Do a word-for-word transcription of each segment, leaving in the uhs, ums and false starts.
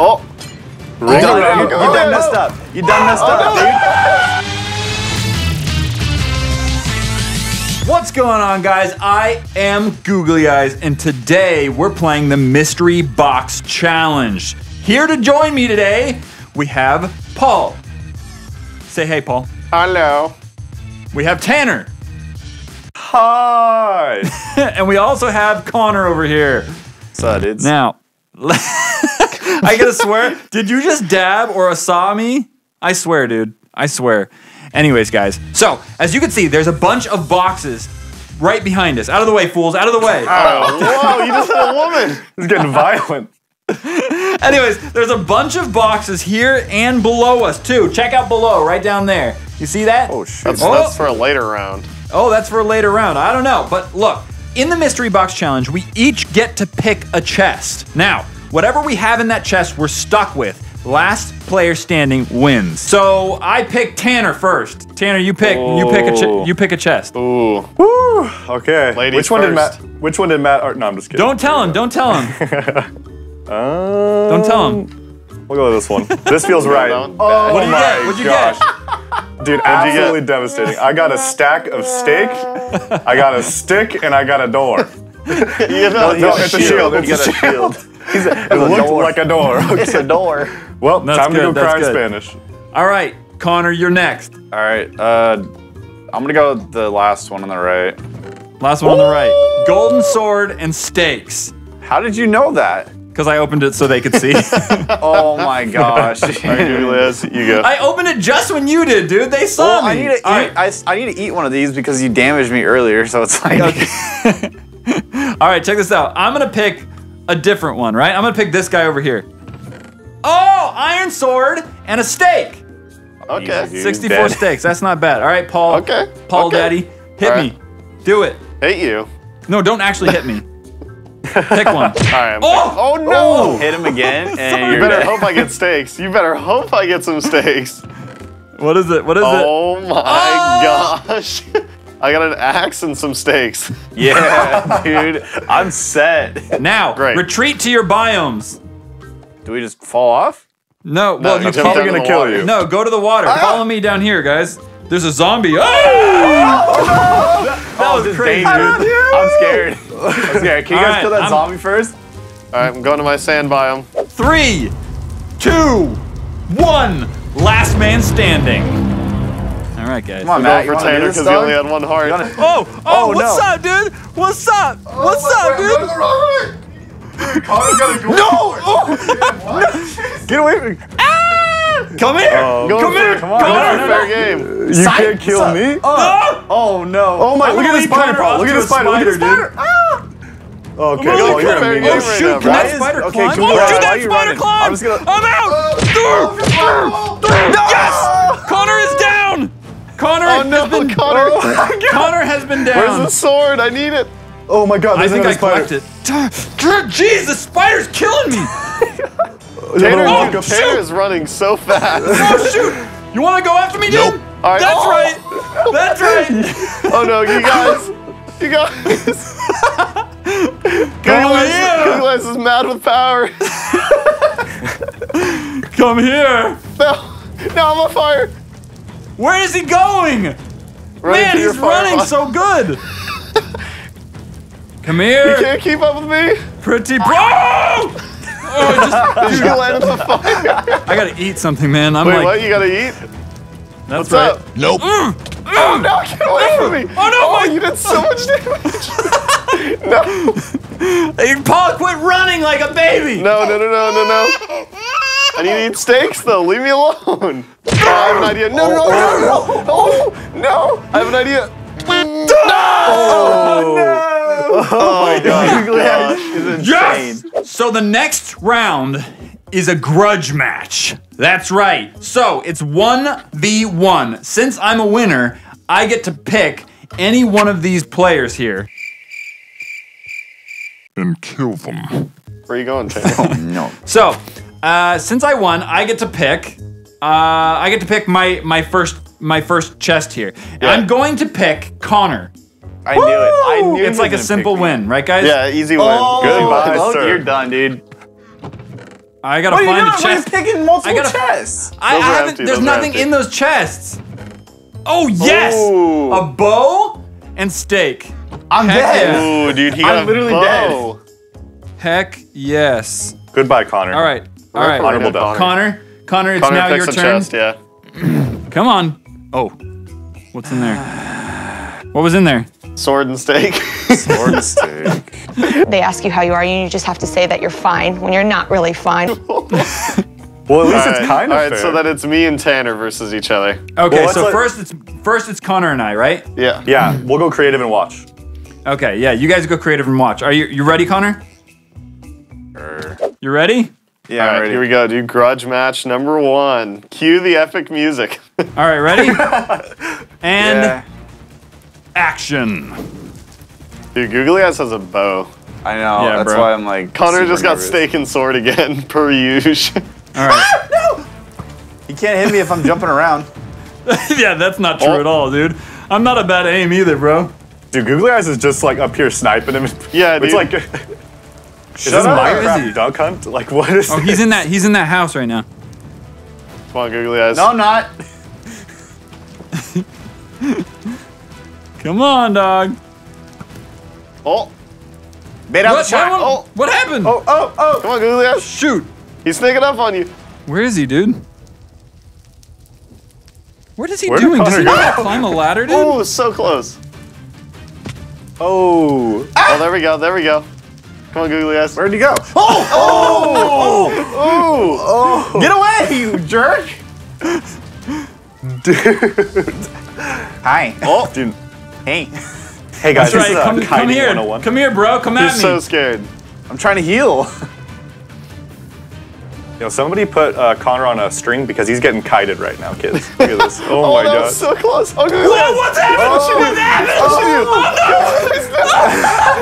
Oh! Ring oh, around. You, you oh, done no. messed up. You done messed oh, up, no. dude. What's going on, guys? I am Googly Eyes, and today we're playing the Mystery Box Challenge. Here to join me today, we have Paul. Say hey, Paul. Hello. We have Tanner. Hi. And we also have Connor over here. What's up, dudes? Now, I gotta swear, did you just dab or saw me? I swear, dude. I swear. Anyways, guys, so as you can see, there's a bunch of boxes right behind us. Out of the way, fools, out of the way. Oh, whoa, you just hit a woman. It's getting violent. Anyways, there's a bunch of boxes here and below us, too. Check out below, right down there. You see that? Oh, shoot. That's, oh. that's for a later round. Oh, that's for a later round. I don't know, but look, in the Mystery Box Challenge, we each get to pick a chest. Now, whatever we have in that chest, we're stuck with. Last player standing wins. So I picked Tanner first. Tanner, you pick. Ooh. You pick a. Ch you pick a chest. Ooh. Woo. Okay. Ladies which one first. did Matt? Which one did Matt? Or, no, I'm just kidding. Don't tell him. Don't tell him. um, don't tell him. We'll go with this one. This feels right. Oh what my get? What'd you gosh. Get? Dude, absolutely devastating. I got a stack of steak. I got a stick, and I got a door. You know, no, no, it's a shield. shield. It's, it's a shield. shield. He's a, it looked door. like a door. It's a door. Well, that's time good, to go cry in Spanish. All right, Connor, you're next. All right, uh, I'm gonna go with the last one on the right. Last one Ooh. on the right. Golden sword and stakes. How did you know that? Because I opened it so they could see. Oh my gosh. All right, Liz, you go. I opened it just when you did, dude. They saw well, me. I need, to eat, right. I, I need to eat one of these because you damaged me earlier, so it's like. Okay. All right, check this out. I'm gonna pick a different one, right? I'm gonna pick this guy over here. Oh, iron sword and a stake. Okay. sixty-four stakes, that's not bad. All right, Paul. Okay. Paul, okay. Daddy, hit right. me. Do it. Hit you. No, don't actually hit me. Pick one. All right. Oh, oh no. Oh. Hit him again. And Sorry, you better dead. hope I get stakes. You better hope I get some stakes. What is it? What is oh it? My oh my gosh. I got an axe and some stakes. Yeah, dude, I'm set. Now, Great. retreat to your biomes. Do we just fall off? No, well, no, you're probably gonna kill you. No, go to the water. Ah. Follow me down here, guys. There's a zombie. Oh! Oh no! That, that oh, was crazy, dude. I'm scared. I'm scared. Can you All guys right, kill that I'm... zombie first? All right, I'm going to my sand biome. Three, two, one. Last man standing. All right, guys. Come on, Matt, for Tanner because he only had one heart. Oh, oh, oh what's no. up, dude? What's up? Oh, what's up, dude? All right. Connor's go no! Oh. Get away from me. Ah! Come here. Oh, come here. Come on. Connor, fair game. You Side. can't kill me? Oh. oh, no. Oh, my. Look at, spider, bro. Look at the spider. Look at the spider, dude. Ah. Okay, oh, you're at me. Oh, shoot. Can that spider climb? Oh, shoot, that spider climb. I'm out. Yes! Connor is down. Connor, oh, no, has been, Connor. Oh Connor has been down. Where's the sword? I need it. Oh my God, there's I think I spider. Collect it. Jeez, the spider's killing me. Tanner, oh, oh, Tanner is running so fast. Oh shoot, you wanna go after me, dude? Nope. Right. That's oh. right, that's right. Oh no, you guys, you guys. Google Eyes is mad with power. Come here. No, no, I'm on fire. Where is he going? Running Man, he's running so good. Come here. You can't keep up with me. Pretty bro. Oh, just dude. You land on the fire. I gotta eat something, man. I'm Wait, like, what? You gotta eat? That's What's right. up? Nope. Mm. Mm. Oh no! Get away from me! Oh no! Oh, my. You did so much damage. No. Hey, Paul, quit running like a baby. No, no, no, no, no, no. I need to eat steaks though. Leave me alone. I have an idea. No, no, no, no, oh, no. I have an idea. No! Oh, no. Oh my God. It's yes! So the next round is a grudge match. That's right. So it's one v one. Since I'm a winner, I get to pick any one of these players here. And kill them. Where are you going, Tanner? Oh, no. So, uh, since I won, I get to pick Uh, I get to pick my my first my first chest here. And yeah. I'm going to pick Connor. I Woo! knew it. I knew it's like a simple win, right, guys? Yeah, easy win. Oh, Good, oh, nice, you're done, dude. I gotta what find a chest. Why are you picking multiple I gotta, chests? I, I haven't. Empty, there's nothing in those chests. Oh yes, ooh. A bow and steak. I'm Heck dead. Yeah. Ooh, dude, he got I'm a literally bow. dead. Heck yes. Goodbye, Connor. All right, all right. Honorable death. Connor, Connor, it's Connor now your turn. Chest, yeah. Come on. Oh, what's in there? What was in there? Sword and steak. Sword and steak. They ask you how you are, and you just have to say that you're fine when you're not really fine. Well, at least all it's right. kind of All right, fair. So then it's me and Tanner versus each other. Okay, well, so like... first it's first it's Connor and I, right? Yeah. Yeah, we'll go creative and watch. Okay, yeah, you guys go creative and watch. Are you you ready, Connor? Sure. You ready? Yeah, all right, ready. Here we go, dude. Grudge match number one. Cue the epic music. All right, ready? and yeah. action. Dude, Googly Eyes has a bow. I know, yeah, that's bro. why I'm like. Connor just got nervous. steak and sword again, per usual. All right. Ah, no! He can't hit me if I'm jumping around. Yeah, that's not true oh. at all, dude. I'm not a bad aim either, bro. Dude, Googly Eyes is just like up here sniping him. Yeah, dude. It's like. Is this Minecraft duck hunt? Like, what is? Oh, this? he's in that. He's in that house right now. Come on, Googly Eyes. No, I'm not. Come on, dog. Oh. Made out what, the shot. Oh. What happened? Oh, oh, oh. Come on, Googly Eyes. Shoot. He's sneaking up on you. Where is he, dude? What is he Where doing? Does he not climb a ladder, dude? Oh, so close. Oh. Ah. Oh, there we go. There we go. Come on, Googly Eyes. Where'd he go? Oh! Oh! Oh! Oh! Get away, you jerk! Dude. Hi. Oh. Dude. Hey. Hey guys, this right. is come, come here. Come here, bro. Come He's at me. I'm so scared. I'm trying to heal. Yo, somebody put uh, Connor on a string because he's getting kited right now, kids. Look at this. Oh, oh my no, god. so close. Oh, Googly Eyes. What's happening? Oh. What happened? Oh, oh,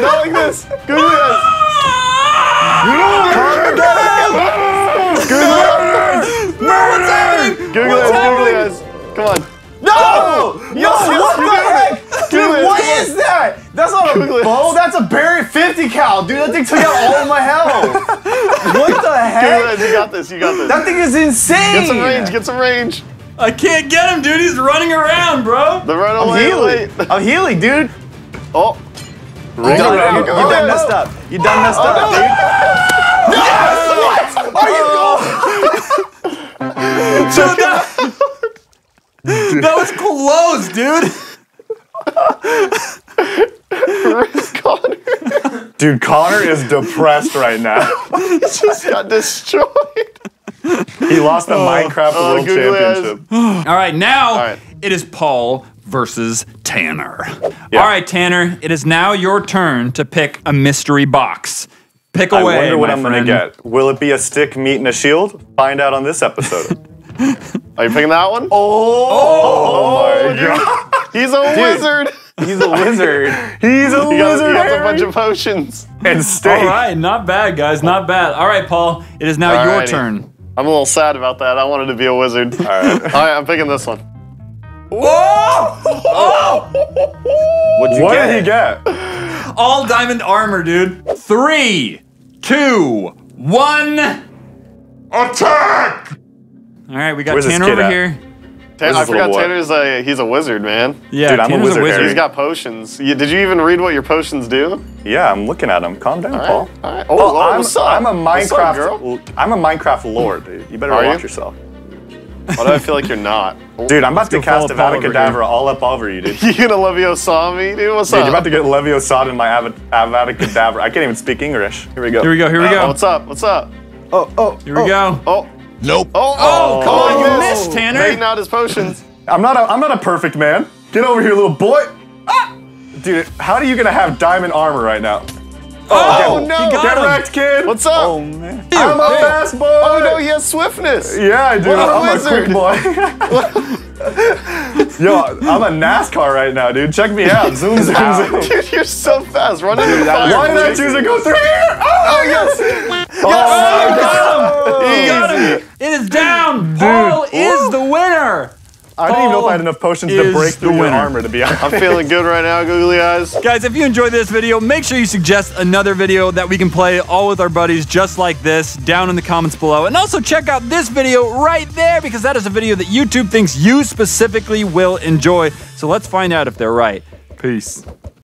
no. Not like this. Googly Eyes. Connor got it. Googly Eyes. What's happening? Googly Eyes. Googly Eyes. Come on. No! Yo, what the heck? Dude, what is that? That's not a bow, that's a Barrett fifty cal. Dude, that thing took out all of my health. What the heck? You got this, you got this. That thing is insane. Get some range, get some range. I can't get him, dude. He's running around, bro. The run away. I'm healing. Late. I'm healing, dude. Oh. Ring oh, around. You, you oh, done no. messed up. You done oh, messed oh, up, no. dude. No! Yes! What are you going? So that, that was close, dude. Where's Connor? Dude, Connor is depressed right now. He just got destroyed. He lost the oh, Minecraft oh, World Google Championship. All right, now All right. it is Paul versus Tanner. Yeah. All right, Tanner, it is now your turn to pick a mystery box. Pick away, I wonder what I'm going to get. Will it be a stick, meat, and a shield? Find out on this episode. Are you picking that one? Oh, oh, oh my God. He's a Dude, wizard. He's a wizard. He's a he wizard. Got, he has a bunch of potions and steak. All right, not bad, guys, not bad. All right, Paul, it is now Alrighty. your turn. I'm a little sad about that. I wanted to be a wizard. All right, all right, I'm picking this one. Whoa! Oh! What'd you what get? did he get? All diamond armor, dude. Three, two, one, attack! All right, we got Where's Tanner over at? here. Tan I forgot Tanner's a, he's a wizard, man. Yeah, Dude, I'm a wizard, a wizard. He's got potions. You, did you even read what your potions do? Yeah, I'm looking at them. Calm down, all right, Paul. All right. Oh, well, I'm, what's up? I'm a Minecraft girl. I'm a Minecraft lord. Dude. You better Are watch you? yourself. Why do I feel like you're not? Dude, I'm about Let's to cast Avada Kedavra all up over you, dude. You gonna Leviosa me, dude? What's dude, up? You're about to get Leviosa in my Avada, Avada Kedavra. I can't even speak English. Here we go. Here we go, here we go. Uh, what's up, what's up? Oh, oh, Here we oh, go. Oh. Nope. Oh, oh, oh come on, you oh. missed, Tanner. Making out his potions. I'm not, a, I'm not a perfect man. Get over here, little boy. Ah! Dude, how are you gonna have diamond armor right now? Oh, oh get, no. Get wrecked, kid. What's up? Oh, man. Ew, I'm a ew. fast boy. Oh, no, he has swiftness. Yeah, I do. What a I'm wizard. a quick boy. Yo, I'm a NASCAR right now, dude. Check me out. Zoom, zoom, wow. zoom. Dude, you're so fast. Run into the fire. Why did I choose to go through here? Oh, oh yes. yes. Oh, my God. It is down. Dude. Paul Woo. is the winner. All I didn't even know if I had enough potions to break through your armor, to be honest. I'm feeling good right now, Googly Eyes. Guys, if you enjoyed this video, make sure you suggest another video that we can play all with our buddies just like this down in the comments below. And also check out this video right there, because that is a video that YouTube thinks you specifically will enjoy. So let's find out if they're right. Peace.